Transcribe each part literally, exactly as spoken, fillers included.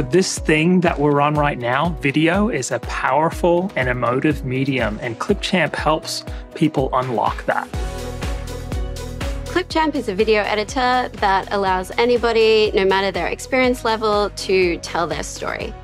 So this thing that we're on right now, video, is a powerful and emotive medium, and Clipchamp helps people unlock that. Clipchamp is a video editor that allows anybody, no matter their experience level, to tell their story.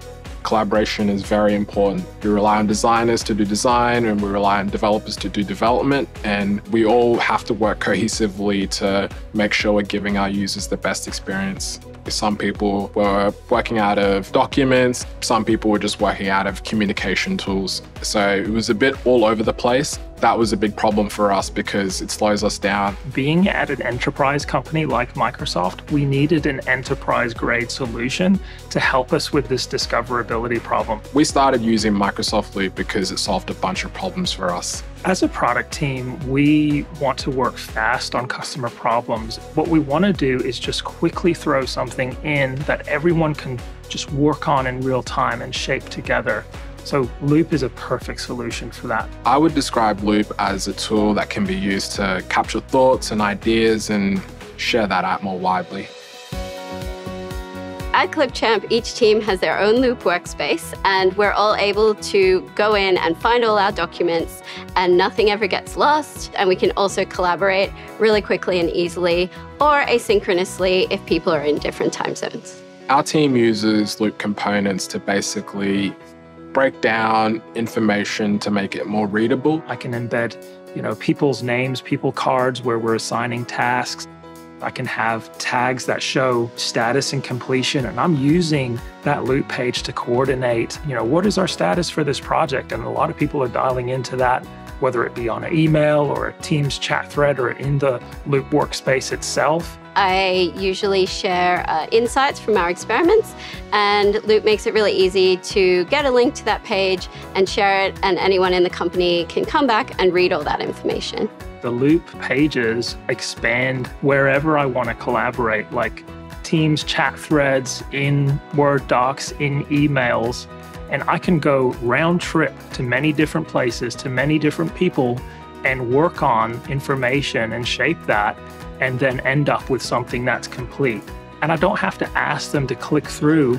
Collaboration is very important. We rely on designers to do design, and we rely on developers to do development, and we all have to work cohesively to make sure we're giving our users the best experience. Some people were working out of documents, some people were just working out of communication tools. So it was a bit all over the place. That was a big problem for us because it slows us down. Being at an enterprise company like Microsoft, we needed an enterprise-grade solution to help us with this discoverability problem. We started using Microsoft Loop because it solved a bunch of problems for us. As a product team, we want to work fast on customer problems. What we want to do is just quickly throw something in that everyone can just work on in real time and shape together. So Loop is a perfect solution for that. I would describe Loop as a tool that can be used to capture thoughts and ideas and share that out more widely. At Clipchamp, each team has their own Loop workspace, and we're all able to go in and find all our documents, and nothing ever gets lost. And we can also collaborate really quickly and easily, or asynchronously if people are in different time zones. Our team uses Loop components to basically break down information to make it more readable. I can embed, you know, people's names, people cards where we're assigning tasks. I can have tags that show status and completion, and I'm using that Loop page to coordinate, you know, what is our status for this project? And a lot of people are dialing into that, whether it be on an email or a Teams chat thread or in the Loop workspace itself. I usually share uh, insights from our experiments, and Loop makes it really easy to get a link to that page and share it, and anyone in the company can come back and read all that information. The Loop pages expand wherever I want to collaborate, like Teams chat threads, in Word docs, in emails, and I can go round trip to many different places, to many different people, and work on information and shape that, and then end up with something that's complete. And I don't have to ask them to click through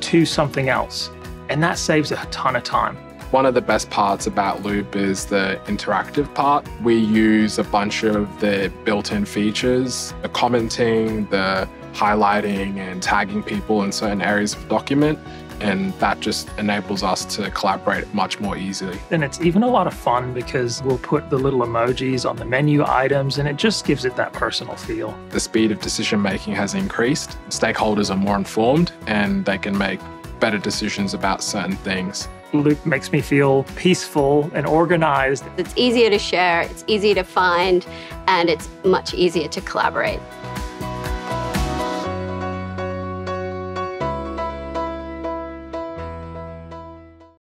to something else. And that saves a ton of time. One of the best parts about Loop is the interactive part. We use a bunch of the built-in features, the commenting, the highlighting and tagging people in certain areas of the document, and that just enables us to collaborate much more easily. And it's even a lot of fun because we'll put the little emojis on the menu items, and it just gives it that personal feel. The speed of decision-making has increased. Stakeholders are more informed, and they can make better decisions about certain things. Loop makes me feel peaceful and organized. It's easier to share, it's easier to find, and it's much easier to collaborate.